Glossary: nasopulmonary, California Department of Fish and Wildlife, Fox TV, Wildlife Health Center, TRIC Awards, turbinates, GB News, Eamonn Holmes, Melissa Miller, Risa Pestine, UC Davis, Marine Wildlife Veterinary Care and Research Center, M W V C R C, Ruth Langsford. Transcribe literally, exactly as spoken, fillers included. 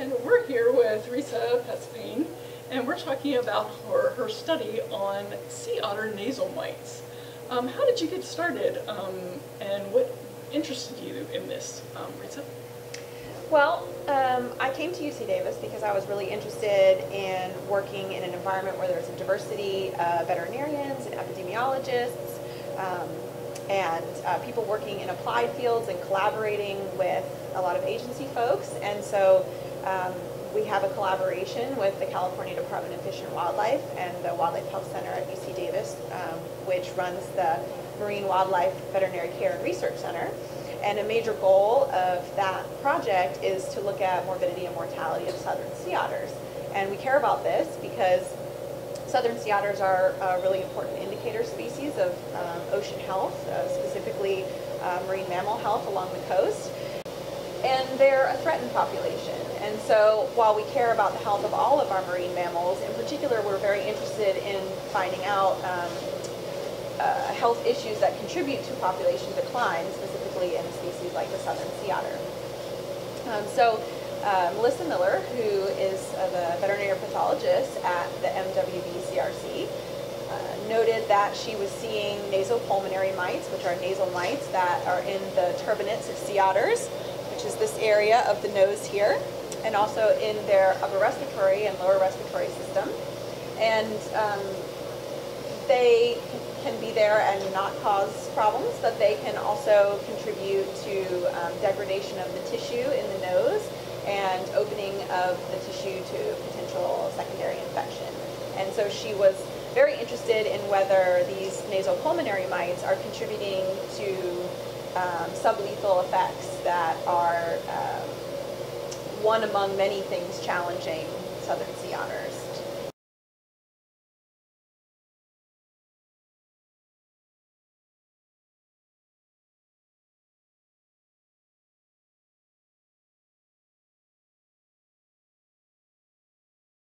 And we're here with Risa Pestine, and we're talking about her, her study on sea otter nasal mites. Um, how did you get started, um, and what interested you in this, um, Risa? Well, um, I came to U C Davis because I was really interested in working in an environment where there was a diversity of veterinarians and epidemiologists, um, and uh, people working in applied fields and collaborating with a lot of agency folks. And so um, we have a collaboration with the California Department of Fish and Wildlife and the Wildlife Health Center at U C Davis, um, which runs the Marine Wildlife Veterinary Care and Research Center. And a major goal of that project is to look at morbidity and mortality of southern sea otters. And we care about this because southern sea otters are a really important indicator species of um, ocean health, uh, specifically uh, marine mammal health along the coast. And they're a threatened population. And so while we care about the health of all of our marine mammals, in particular we're very interested in finding out um, uh, health issues that contribute to population decline, specifically in a species like the southern sea otter. Um, so uh, Melissa Miller, who is uh, the veterinary pathologist at the M W V C R C, uh, noted that she was seeing nasopulmonary mites, which are nasal mites that are in the turbinates of sea otters, which is this area of the nose here, and also in their upper respiratory and lower respiratory system. And um, they can be there and not cause problems, but they can also contribute to um, degradation of the tissue in the nose and opening of the tissue to potential secondary infection. And so she was very interested in whether these nasopulmonary mites are contributing to um, sublethal effects that are um, one among many things challenging southern sea otters.